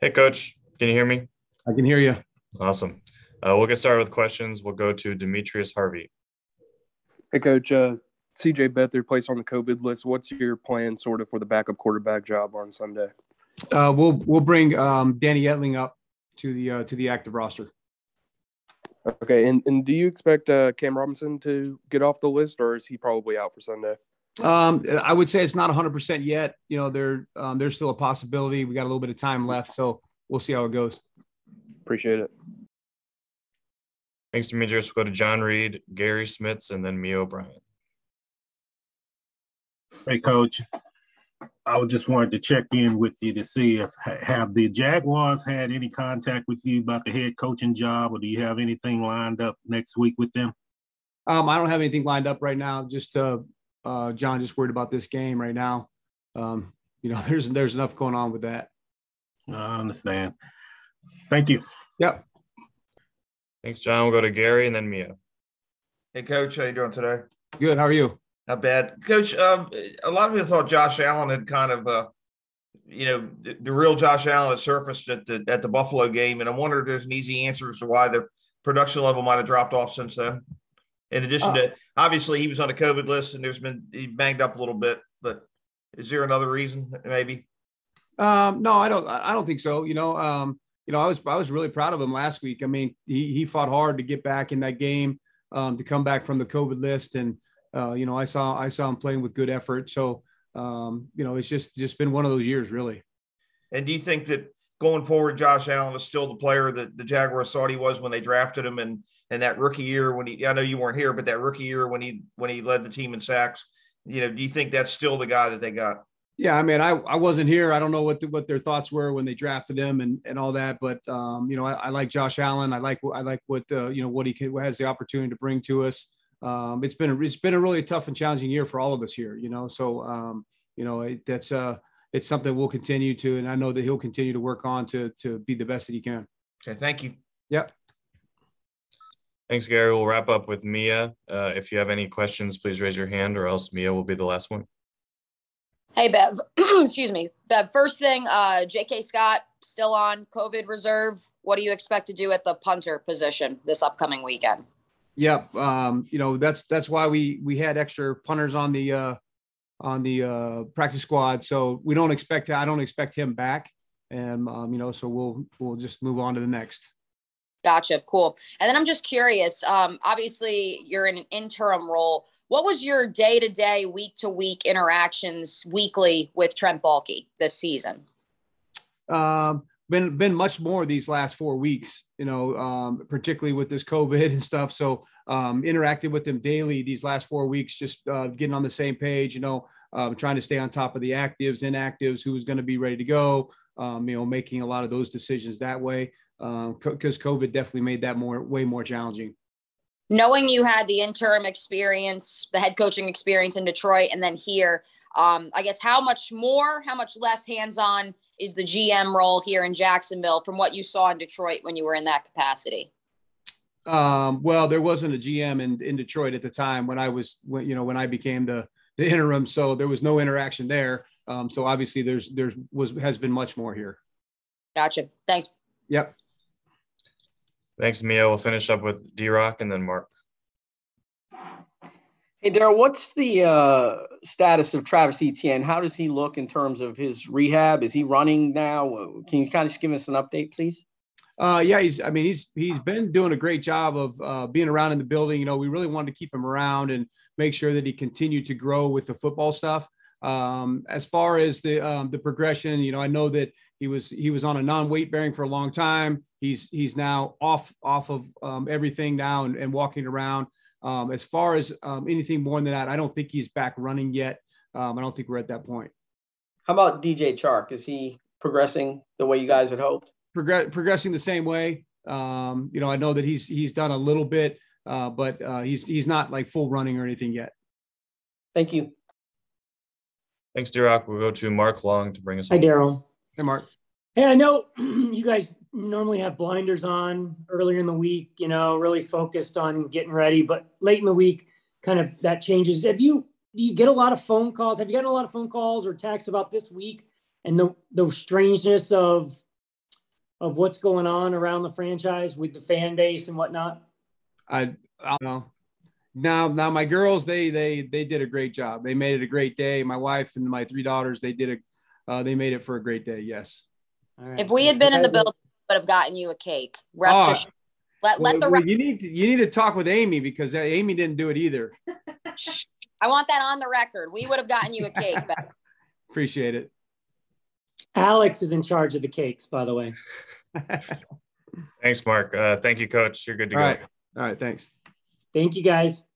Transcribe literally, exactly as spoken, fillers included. Hey, Coach, can you hear me? I can hear you. Awesome. Uh, we'll get started with questions. We'll go to Demetrius Harvey. Hey, Coach. Uh, C J Beathard placed on the COVID list. What's your plan sort of for the backup quarterback job on Sunday? Uh, we'll we'll bring um, Danny Etling up to the uh, to the active roster. Okay, and, and do you expect uh, Cam Robinson to get off the list, or is he probably out for Sunday? Um, I would say it's not one hundred percent yet. You know, there um, there's still a possibility. We got a little bit of time left, so we'll see how it goes. Appreciate it. Thanks, Demetrius. We'll go to John Reed, Gary Smits, and then Mio Bryant. Hey, Coach. I just wanted to check in with you to see if have the Jaguars had any contact with you about the head coaching job, or do you have anything lined up next week with them? Um, I don't have anything lined up right now. Just uh, uh, John, just worried about this game right now. Um, you know, there's there's enough going on with that. I understand. Thank you. Yep. Thanks, John. We'll go to Gary and then Mia. Hey, Coach. How you doing today? Good. How are you? Not bad. Coach, um, a lot of people thought Josh Allen had kind of, uh, you know, the, the real Josh Allen had surfaced at the at the Buffalo game, and I wonder if there's an easy answer as to why their production level might have dropped off since then. In addition oh. to, obviously, he was on a COVID list, and there's been he banged up a little bit, but is there another reason maybe? Um, no, I don't. I don't think so. You know, um, you know, I was I was really proud of him last week. I mean, he he fought hard to get back in that game, um, to come back from the COVID list, and Uh, you know, I saw I saw him playing with good effort. So, um, you know, it's just just been one of those years, really. And do you think that going forward, Josh Allen is still the player that the Jaguars thought he was when they drafted him, and and that rookie year when he I know you weren't here, but that rookie year when he when he led the team in sacks, you know, do you think that's still the guy that they got? Yeah, I mean, I, I wasn't here. I don't know what the, what their thoughts were when they drafted him and, and all that. But um, you know, I, I like Josh Allen. I like I like what uh, you know what he can, what has the opportunity to bring to us. Um, it's been, a, it's been a really tough and challenging year for all of us here, you know? So, um, you know, it, that's uh it's something we'll continue to, and I know that he'll continue to work on to, to be the best that he can. Okay. Thank you. Yep. Thanks, Gary. We'll wrap up with Mia. Uh, if you have any questions, please raise your hand, or else Mia will be the last one. Hey, Bev, excuse me, Bev. First thing, uh, J K Scott still on COVID reserve. What do you expect to do at the punter position this upcoming weekend? Yeah, um, you know, that's that's why we we had extra punters on the uh, on the uh, practice squad. So we don't expect I don't expect him back, and um, you know, so we'll we'll just move on to the next. Gotcha, cool. And then I'm just curious. Um, obviously, you're in an interim role. What was your day to day, week to week interactions weekly with Trent Baalke this season? Um, been been much more these last four weeks. You know, um, particularly with this COVID and stuff. So um, interacted with them daily these last four weeks, just uh, getting on the same page, you know, um, trying to stay on top of the actives, inactives, who's going to be ready to go, um, you know, making a lot of those decisions that way, because um, co- COVID definitely made that more way more challenging. Knowing you had the interim experience, the head coaching experience in Detroit, and then here, um, I guess how much more, how much less hands-on is the G M role here in Jacksonville from what you saw in Detroit when you were in that capacity? Um, well, there wasn't a G M in, in Detroit at the time when I was, when, you know, when I became the, the interim, so there was no interaction there. Um, so obviously there's, there's was, has been much more here. Gotcha. Thanks. Yep. Thanks, Mia. We'll finish up with D-Rock and then Mark. Hey, Darrell, what's the uh, status of Travis Etienne? How does he look in terms of his rehab? Is he running now? Can you kind of just give us an update, please? Uh, yeah, he's. I mean, he's he's been doing a great job of uh, being around in the building. You know, we really wanted to keep him around and make sure that he continued to grow with the football stuff. Um, as far as the um, the progression, you know, I know that he was he was on a non-weight bearing for a long time. He's he's now off off of um, everything now and, and walking around. Um, as far as um, anything more than that, I don't think he's back running yet. Um, I don't think we're at that point. How about D J Chark? Is he progressing the way you guys had hoped? Progress, progressing the same way. Um, you know, I know that he's he's done a little bit, uh, but uh, he's he's not like full running or anything yet. Thank you. Thanks, Darrell. We'll go to Mark Long to bring us. Hi, Darrell. Hey, Mark. Hey, I know you guys normally have blinders on earlier in the week, you know, really focused on getting ready, but late in the week, kind of that changes. Have you, do you get a lot of phone calls? Have you gotten a lot of phone calls or texts about this week and the, the strangeness of of what's going on around the franchise with the fan base and whatnot? I, I don't know. Now, now my girls, they, they, they did a great job. They made it a great day. My wife and my three daughters, they did a, uh, they made it for a great day. Yes. All right. If we had been in the building, we would have gotten you a cake. Rest oh, let, let well, the you need to, you need to talk with Amy, because Amy didn't do it either. I want that on the record. We would have gotten you a cake. But... Appreciate it. Alex is in charge of the cakes, by the way. Thanks, Mark. Uh, thank you, Coach. You're good to go. All right. All right. Thanks. Thank you, guys.